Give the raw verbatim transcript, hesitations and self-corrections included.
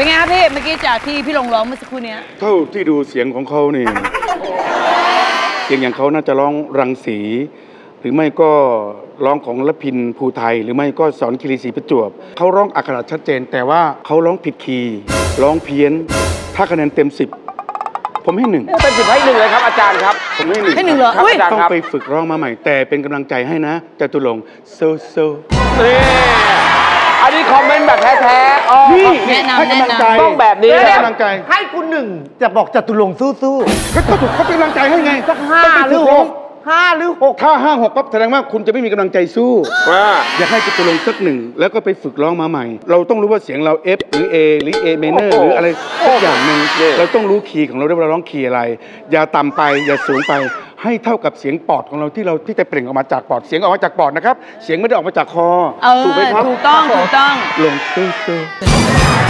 เป็นไงครับพี่เมื่อกี้จากที่พี่ลงร้องเมื่อสักครู่นี้เท่าที่ดูเสียงของเขานี่เสียงอย่างเขาน่าจะร้องรังสีหรือไม่ก็ร้องของระพินภูไทยหรือไม่ก็สอนคีรีศรีประจวบเขาร้องอักขระชัดเจนแต่ว่าเขาร้องผิดคีย์ร้องเพี้ยนถ้าคะแนนเต็มสิบผมให้หนึ่งเป็นสิบให้หนึ่งเลยครับอาจารย์ครับผมให้หนึ่งให้หนึ่งเหรอต้องไปฝึกร้องมาใหม่แต่เป็นกำลังใจให้นะจตุรงค์โซโซอันนี้คอมเมนต์แบบแท้ๆนี่ให้กำลังใจต้องแบบนี้ให้กำลังใจให้คุณหนึ่งจะบอกจตุรงค์สู้ๆก็ถูกเขาเป็นกำลังใจให้ไงสักห้าหรือหกห้าหรือหกถ้าห้าหกปั๊บแสดงว่าคุณจะไม่มีกำลังใจสู้อยากให้จตุรงค์สักหนึ่งแล้วก็ไปฝึกร้องมาใหม่เราต้องรู้ว่าเสียงเรา F หรือ A หรือ A minor หรืออะไรสักอย่างหนึ่งเราต้องรู้คีย์ของเราด้วยว่าเราร้องคีย์อะไรอย่าต่ำไปอย่าสูงไปให้เท่ากับเสียงปอดของเราที่เราที่จะเปล่งออกมาจากปอดเสียงออกมาจากปอดนะครับเสียงไม่ได้ออกมาจากคอถูกไหมครับถูกต้องถูกต้องลงซึ้ง